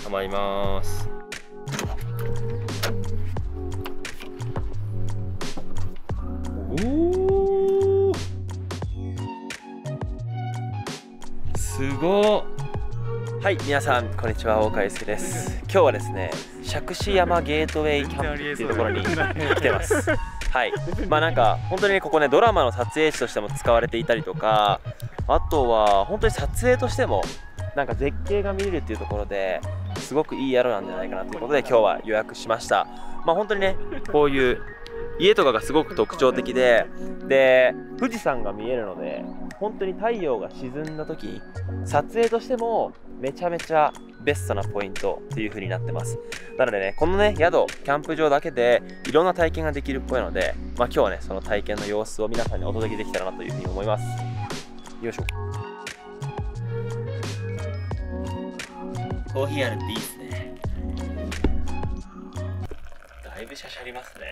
はまります。おお、すごっ。はい、皆さんこんにちは、大川祐介です。今日はですね、杓子山ゲートウェイキャンプっていうところに来てます。はい、まあなんか本当にね、ここね、ドラマの撮影地としても使われていたりとか、あとは本当に撮影としてもなんか絶景が見れるっていうところで、すごくいい宿なんじゃないかなということで今日は予約しました。まあ本当にね、こういう家とかがすごく特徴的で、で富士山が見えるので、本当に太陽が沈んだ時、撮影としてもめちゃめちゃベストなポイントっていう風になってます。なのでね、このね、宿キャンプ場だけでいろんな体験ができるっぽいので、まあ今日はね、その体験の様子を皆さんにお届けできたらなという風に思います。よいしょ。コーヒーあるっていいっすね。だいぶしゃしゃりますね。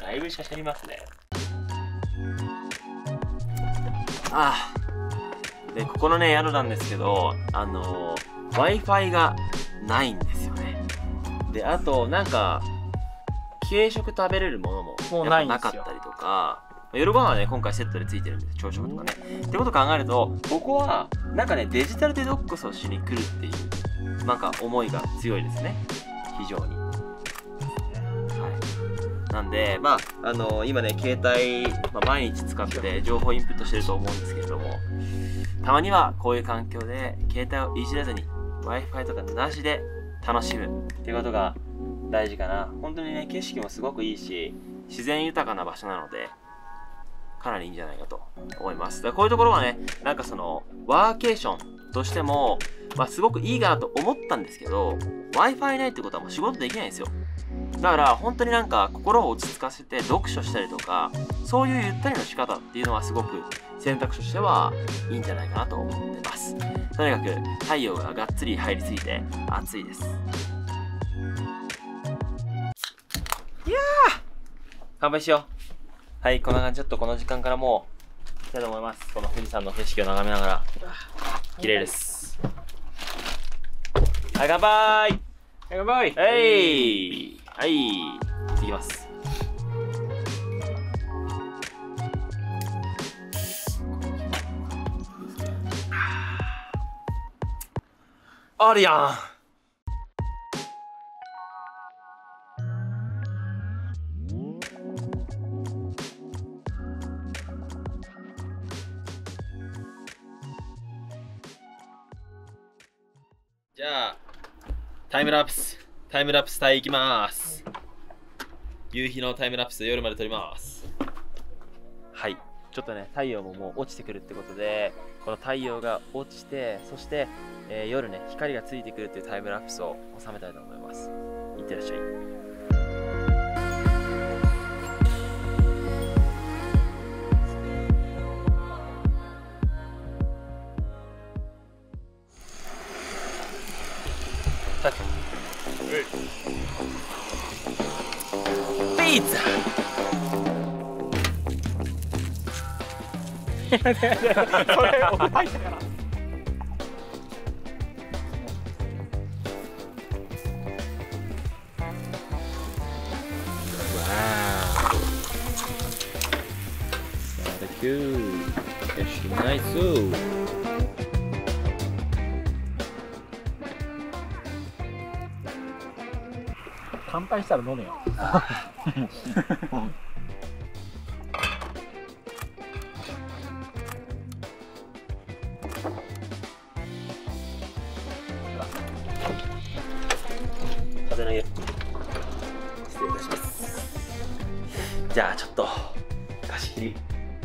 だいぶしゃしゃりますね。ああ、でここのね、宿なんですけど、Wi-Fi がないんですよね。で、あとなんか軽食食べれるものももうないんですよ。なかったりとか、夜ご飯はね、今回セットでついてるんです、朝食とかね。ってことを考えると、ここはなんかね、デジタルデトックスをしに来るっていうなんか思いが強いですね、非常に。なんで、まあ今ね、携帯、まあ、毎日使って情報インプットしてると思うんですけれども、たまにはこういう環境で携帯をいじらずに Wi-Fi とかなしで楽しむっていうことが大事かな。本当にね、景色もすごくいいし、自然豊かな場所なので、かなりいいんじゃないかと思います。だからこういうところはね、なんかそのワーケーションとしても、まあ、すごくいいかなと思ったんですけど、 Wi-Fi ないってことはもう仕事できないんですよ。だから本当になんか心を落ち着かせて読書したりとか、そういうゆったりの仕方っていうのはすごく選択肢としてはいいんじゃないかなと思ってます。とにかく太陽ががっつり入りすぎて暑いです。いやー、乾杯しよう。はい、こんな感じでちょっとこの時間からもう行きたいと思います。この富士山の景色を眺めながら、綺麗です。はい、乾杯。乾杯。はい、いきます。あるやん。じゃあタイムラプス隊いきます。夕日のタイムラプス、夜まで撮ります。はい、ちょっとね、太陽ももう落ちてくるってことで、この太陽が落ちて、そして、夜ね、光がついてくるっていうタイムラプスを収めたいと思います。いってらっしゃい。ピッツァ。景色ナイス。乾杯したら飲めよ。風投げ。失礼いたします。じゃあちょっと貸し切り。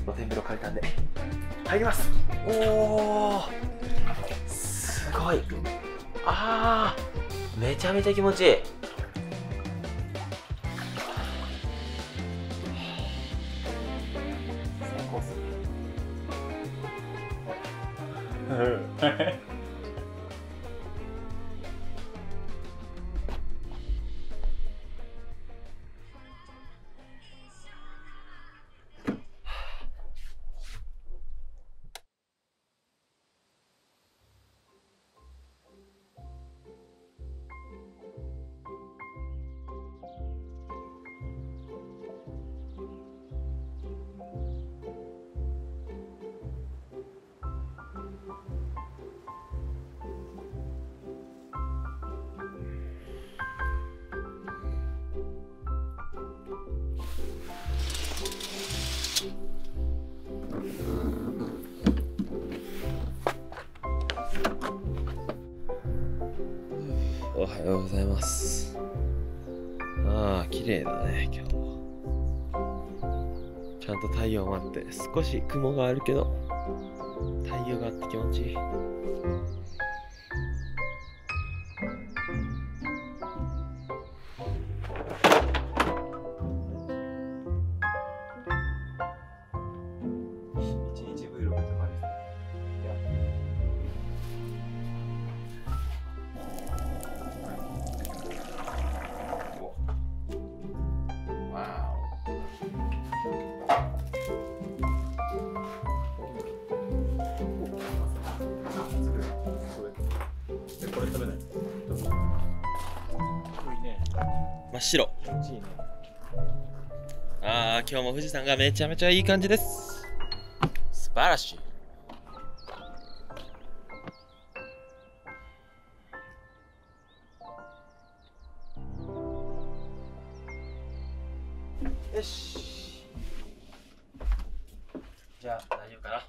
露天風呂借りたんで入ります。おお、すごい。あー、めちゃめちゃ気持ちいい。最高っすね。おはようございます。綺麗だね。今日もちゃんと太陽もあって、少し雲があるけど太陽があって気持ちいい。真っ白。今日も富士山がめちゃめちゃいい感じです。素晴らしい。よし、じゃあ大丈夫かな。